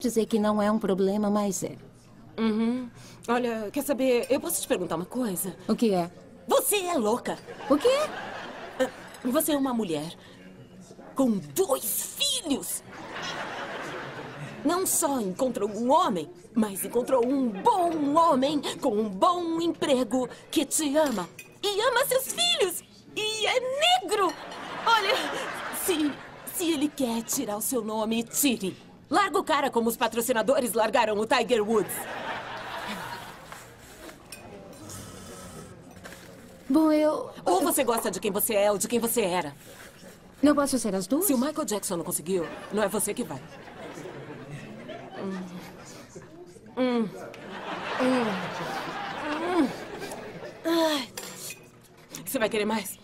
Dizer que não é um problema, mas é. Uhum. Olha, quer saber? Eu posso te perguntar uma coisa? O que é? Você é louca. O quê? Você é uma mulher com 2 filhos. Não só encontrou um homem, mas encontrou um bom homem com um bom emprego que te ama e ama seus filhos. E é negro. Olha, se ele quer tirar o seu nome, tire. Larga o cara como os patrocinadores largaram o Tiger Woods. Bom, ou você gosta de quem você é ou de quem você era. Não posso ser as duas? Se o Michael Jackson não conseguiu, não é você que vai. Ai. Você vai querer mais?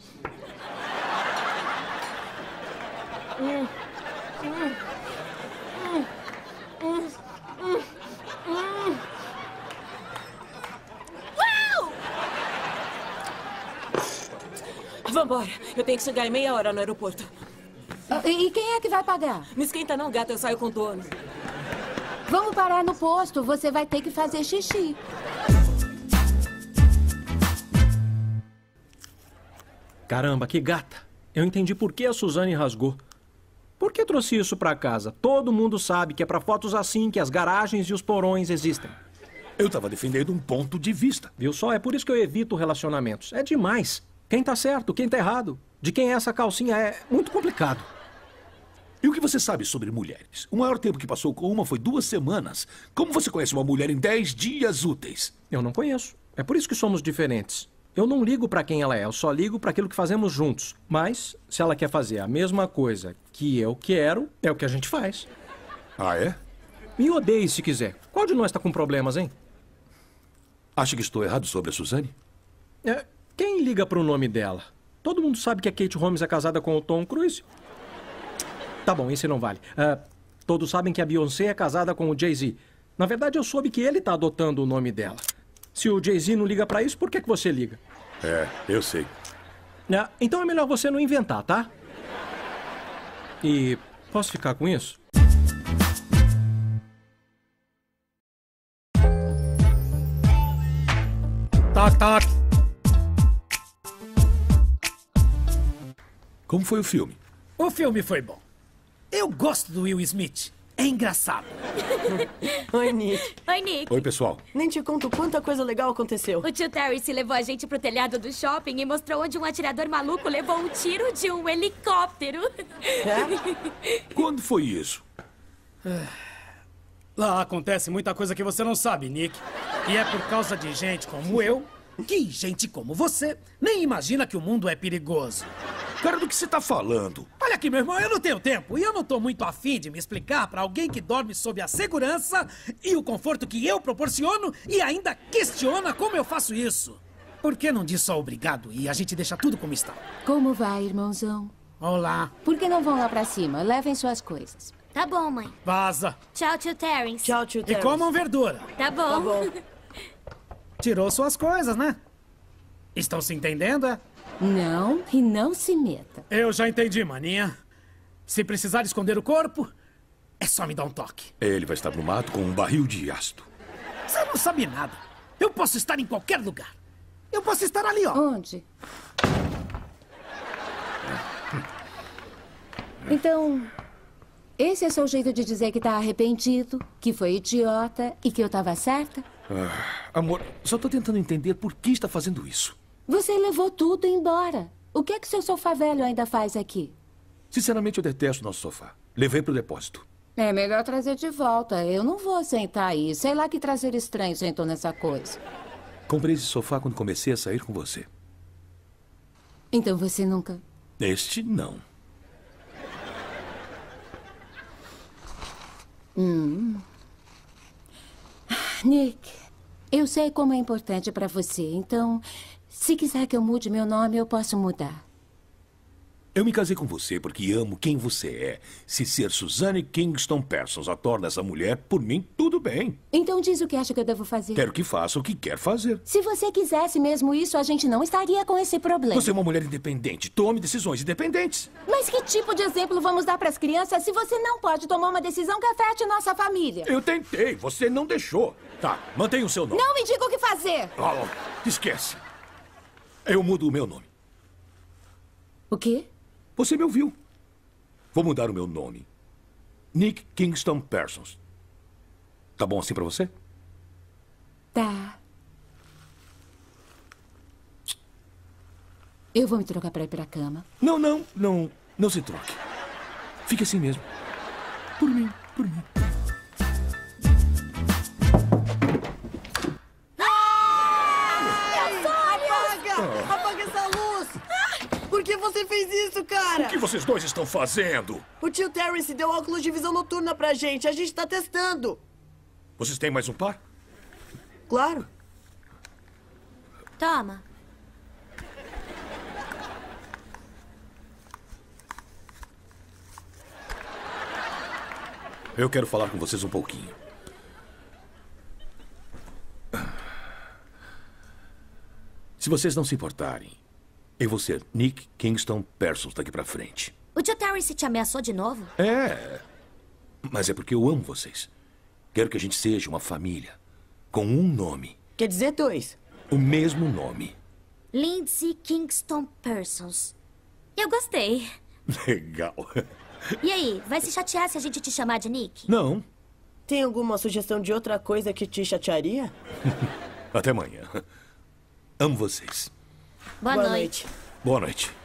Uau! Vambora, eu tenho que chegar em meia hora no aeroporto. E quem é que vai pagar? Não esquenta não, gata, eu saio com o dono. Vamos parar no posto, você vai ter que fazer xixi. Caramba, que gata. Eu entendi por que a Suzanne rasgou. Por que trouxe isso pra casa? Todo mundo sabe que é pra fotos assim que as garagens e os porões existem. Eu tava defendendo um ponto de vista. Viu só? É por isso que eu evito relacionamentos. É demais. Quem tá certo, quem tá errado. De quem é essa calcinha é muito complicado. E o que você sabe sobre mulheres? O maior tempo que passou com uma foi 2 semanas. Como você conhece uma mulher em 10 dias úteis? Eu não conheço. É por isso que somos diferentes. Eu não ligo pra quem ela é, eu só ligo pra aquilo que fazemos juntos. Mas, se ela quer fazer a mesma coisa que eu quero, é o que a gente faz. Ah, é? Me odeie se quiser. Qual de nós tá com problemas, hein? Acha que estou errado sobre a Suzanne? É, quem liga pro nome dela? Todo mundo sabe que a Kate Holmes é casada com o Tom Cruise? Tá bom, esse não vale. Todos sabem que a Beyoncé é casada com o Jay-Z. Na verdade, eu soube que ele tá adotando o nome dela. Se o Jay-Z não liga pra isso, por que que você liga? É, eu sei. Então é melhor você não inventar, tá? E posso ficar com isso? Toc, toc. Como foi o filme? O filme foi bom. Eu gosto do Will Smith. É engraçado. Oi, Nick. Oi, Nick. Oi, pessoal. Nem te conto quanta coisa legal aconteceu. O tio Terry se levou a gente pro telhado do shopping e mostrou onde um atirador maluco levou um tiro de um helicóptero. É? Quando foi isso? Lá acontece muita coisa que você não sabe, Nick. E é por causa de gente como eu, que gente como você nem imagina que o mundo é perigoso. Cara, do que você tá falando? Olha aqui, meu irmão, eu não tenho tempo e eu não tô muito afim de me explicar pra alguém que dorme sob a segurança e o conforto que eu proporciono e ainda questiona como eu faço isso. Por que não diz só obrigado e a gente deixa tudo como está? Como vai, irmãozão? Olá. Por que não vão lá pra cima? Levem suas coisas. Tá bom, mãe. Vaza. Tchau, tio Terence. Tchau, tio Terence. E comam verdura. Tá bom. Tá bom. Tirou suas coisas, né? Estão se entendendo, é? Não, e não se meta. Eu já entendi, maninha. Se precisar esconder o corpo, é só me dar um toque. Ele vai estar no mato com um barril de ácido. Você não sabe nada. Eu posso estar em qualquer lugar. Eu posso estar ali, ó. Onde? Então, esse é seu jeito de dizer que tá arrependido, que foi idiota e que eu tava certa? Amor, só tô tentando entender por que está fazendo isso. Você levou tudo embora. O que é que seu sofá velho ainda faz aqui? Sinceramente, eu detesto o nosso sofá. Levei pro depósito. É melhor trazer de volta. Eu não vou sentar aí. Sei lá que traseiro estranho sentou nessa coisa. Comprei esse sofá quando comecei a sair com você. Então você nunca... Este não. Nick, eu sei como é importante pra você, então... Se quiser que eu mude meu nome, eu posso mudar. Eu me casei com você porque amo quem você é. Se ser Suzanne Kingston Persons a torna essa mulher, por mim, tudo bem. Então diz o que acha que eu devo fazer. Quero que faça o que quer fazer. Se você quisesse mesmo isso, a gente não estaria com esse problema. Você é uma mulher independente. Tome decisões independentes. Mas que tipo de exemplo vamos dar para as crianças se você não pode tomar uma decisão que afete nossa família? Eu tentei. Você não deixou. Tá, mantenha o seu nome. Não me diga o que fazer. Oh, esquece. Eu mudo o meu nome. O quê? Você me ouviu. Vou mudar o meu nome. Nick Kingston Persons. Tá bom assim pra você? Tá. Eu vou me trocar pra ir pra cama. Não, não, não. Não se troque. Fique assim mesmo. Por mim, por mim. Você fez isso, cara? O que vocês dois estão fazendo? O tio Terence deu óculos de visão noturna pra gente. A gente tá testando. Vocês têm mais um par? Claro. Toma. Eu quero falar com vocês um pouquinho. Se vocês não se importarem, eu vou ser Nick Kingston Persons daqui pra frente. O tio Terence te ameaçou de novo? É. Mas é porque eu amo vocês. Quero que a gente seja uma família. Com um nome. Quer dizer dois? O mesmo nome. Lindsay Kingston Persons. Eu gostei. Legal. E aí, vai se chatear se a gente te chamar de Nick? Não. Tem alguma sugestão de outra coisa que te chatearia? Até amanhã. Amo vocês. Boa noite. Boa noite.